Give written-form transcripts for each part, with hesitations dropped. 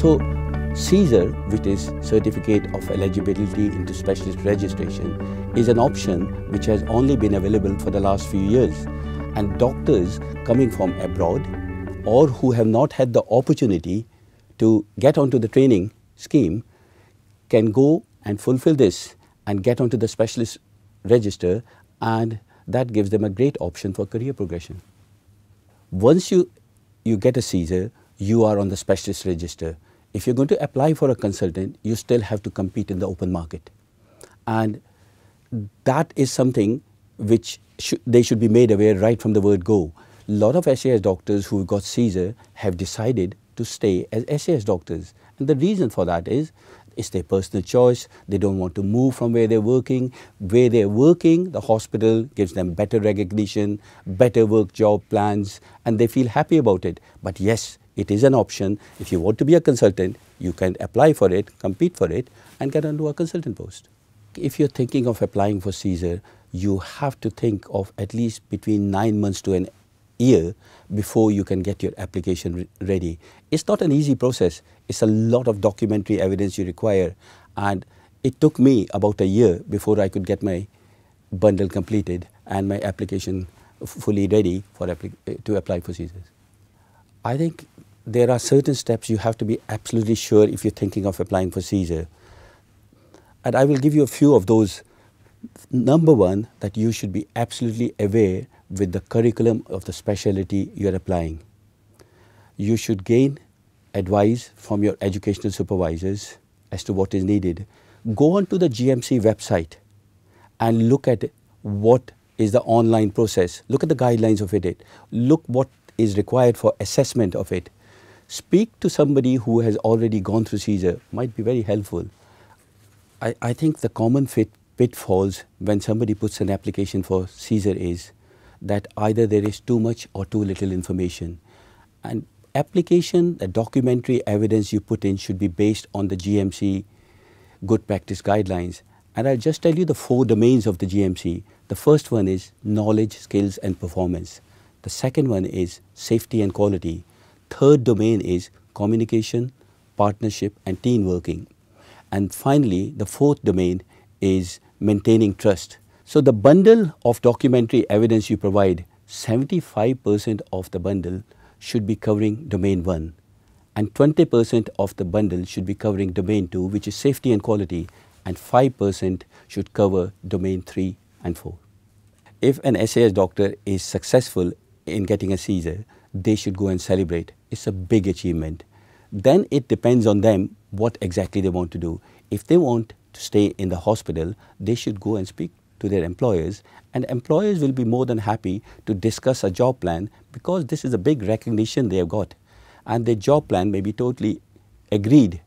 So CESR, which is Certificate of Eligibility into Specialist Registration, is an option which has only been available for the last few years, and doctors coming from abroad or who have not had the opportunity to get onto the training scheme can go and fulfill this and get onto the specialist register, and that gives them a great option for career progression. Once you get a CESR, you are on the specialist register. If you're going to apply for a consultant, you still have to compete in the open market. And that is something which they should be made aware right from the word go. A lot of SAS doctors who got CESR have decided to stay as SAS doctors. And the reason for that is it's their personal choice. They don't want to move from where they're working. Where they're working, the hospital gives them better recognition, better work job plans, and they feel happy about it. But yes, it is an option. If you want to be a consultant, you can apply for it, compete for it, and get onto a consultant post. If you're thinking of applying for CESR, you have to think of at least between 9 months to an year before you can get your application ready. It's not an easy process. It's a lot of documentary evidence you require, and it took me about a year before I could get my bundle completed and my application fully ready to apply for CESR. I think there are certain steps you have to be absolutely sure if you're thinking of applying for CESR, and I will give you a few of those. Number one, that you should be absolutely aware with the curriculum of the specialty you're applying. You should gain advice from your educational supervisors as to what is needed. Go onto the GMC website and look at what is the online process. Look at the guidelines of it. Look what is required for assessment of it. Speak to somebody who has already gone through CESR. Might be very helpful. I think the common pitfalls when somebody puts an application for CESR is that either there is too much or too little information. And application, the documentary evidence you put in should be based on the GMC good practice guidelines. And I'll just tell you the 4 domains of the GMC. The first one is knowledge, skills and performance. The second one is safety and quality. Third domain is communication, partnership and team working. And finally, the 4th domain is maintaining trust. So the bundle of documentary evidence you provide, 75% of the bundle should be covering domain 1, and 20% of the bundle should be covering domain 2, which is safety and quality, and 5% should cover domain 3 and 4. If an SAS doctor is successful in getting a CESR, they should go and celebrate. It's a big achievement. Then it depends on them what exactly they want to do. If they want to stay in the hospital, they should go and speak to their employers, and employers will be more than happy to discuss a job plan, because this is a big recognition they have got, and their job plan may be totally agreed,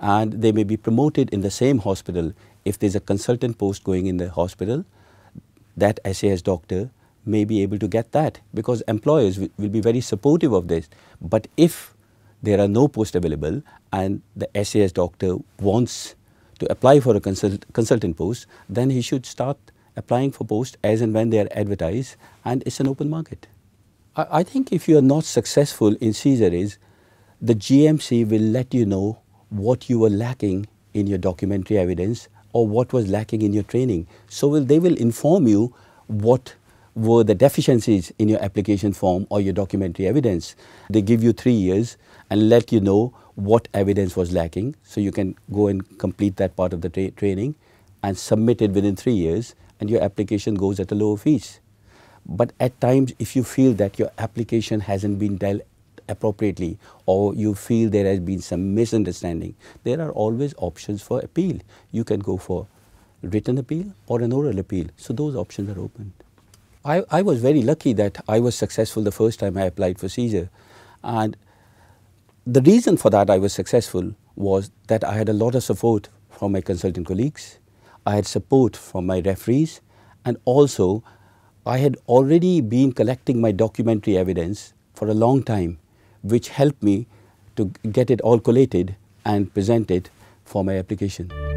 and they may be promoted in the same hospital. If there's a consultant post going in the hospital, that SAS doctor may be able to get that, because employers will be very supportive of this. But if there are no posts available and the SAS doctor wants to apply for a consultant post, then he should start applying for posts as and when they are advertised, and it's an open market. I think if you are not successful in CESR, the GMC will let you know what you were lacking in your documentary evidence or what was lacking in your training. So they will inform you what were the deficiencies in your application form or your documentary evidence. They give you 3 years and let you know what evidence was lacking, so you can go and complete that part of the training and submit it within 3 years, and your application goes at a lower fees. But at times, if you feel that your application hasn't been dealt appropriately, or you feel there has been some misunderstanding, there are always options for appeal. You can go for written appeal or an oral appeal, so those options are open. I was very lucky that I was successful the first time I applied for CESR, and the reason for that I was successful was that I had a lot of support from my consultant colleagues, I had support from my referees, and also I had already been collecting my documentary evidence for a long time, which helped me to get it all collated and presented for my application.